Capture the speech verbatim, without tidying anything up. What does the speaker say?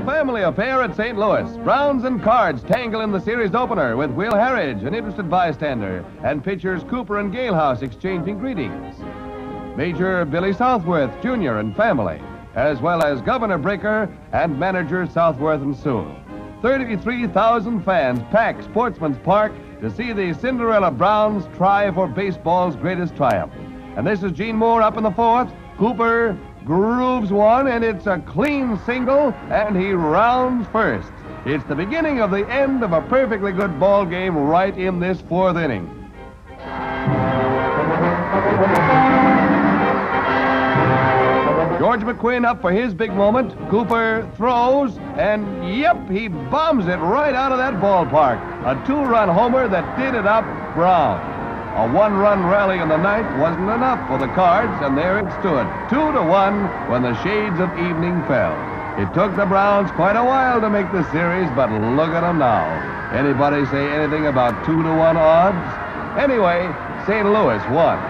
A family affair at Saint Louis. Browns and Cards tangle in the series opener with Will Harridge, an interested bystander, and pitchers Cooper and Galehouse exchanging greetings. Major Billy Southworth, Junior and family, as well as Governor Bricker and manager Southworth and Sewell. thirty-three thousand fans pack Sportsman's Park to see the Cinderella Browns try for baseball's greatest triumph. And this is Gene Moore up in the fourth. Cooper grooves one, and it's a clean single, and he rounds first. It's the beginning of the end of a perfectly good ball game right in this fourth inning. George McQuinn up for his big moment. Cooper throws, and yep, he bombs it right out of that ballpark. A two-run homer that did it up Brown. A one-run rally in the ninth wasn't enough for the Cards, and there it stood, two to one, when the shades of evening fell. It took the Browns quite a while to make the series, but look at them now. Anybody say anything about two to one odds? Anyway, Saint Louis won.